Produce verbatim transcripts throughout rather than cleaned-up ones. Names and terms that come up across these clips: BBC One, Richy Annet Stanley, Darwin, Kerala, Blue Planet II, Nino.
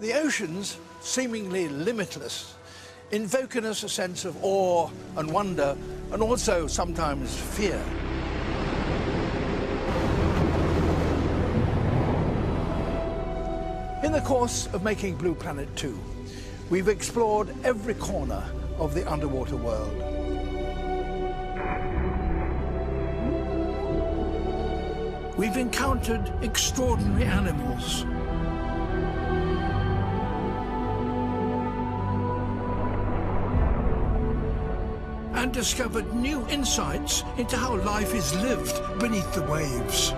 The oceans, seemingly limitless, invoke in us a sense of awe and wonder, and also sometimes fear. In the course of making Blue Planet two, we've explored every corner of the underwater world. We've encountered extraordinary animals. And discovered new insights into how life is lived beneath the waves.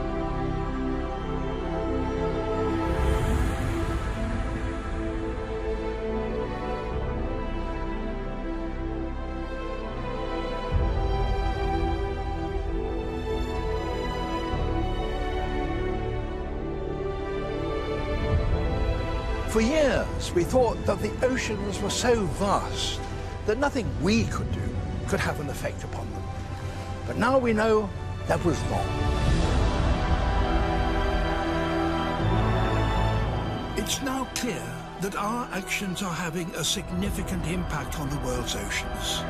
For years, we thought that the oceans were so vast that nothing we could do could have an effect upon them. But now we know that was wrong. It's now clear that our actions are having a significant impact on the world's oceans.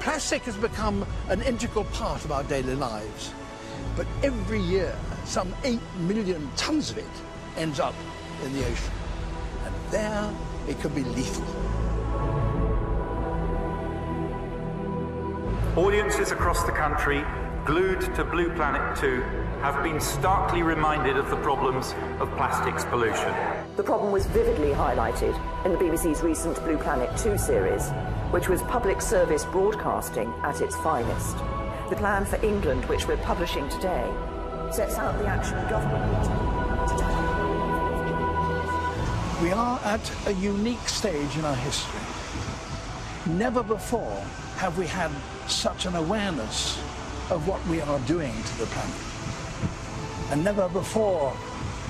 Plastic has become an integral part of our daily lives, but every year some eight million tons of it ends up in the ocean, and there it can be lethal. Audiences across the country glued to Blue Planet two have been starkly reminded of the problems of plastics pollution. The problem was vividly highlighted in the B B C's recent Blue Planet two series, which was public service broadcasting at its finest. The plan for England, which we're publishing today, sets out the action the government needs to take. We are at a unique stage in our history. Never before have we had such an awareness of what we are doing to the planet. And never before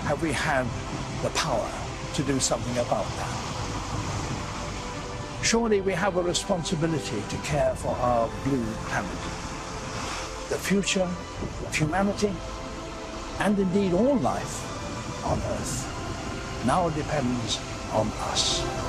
have we had the power to do something about that. Surely we have a responsibility to care for our blue planet. The future of humanity, and indeed all life on Earth, now depends on us.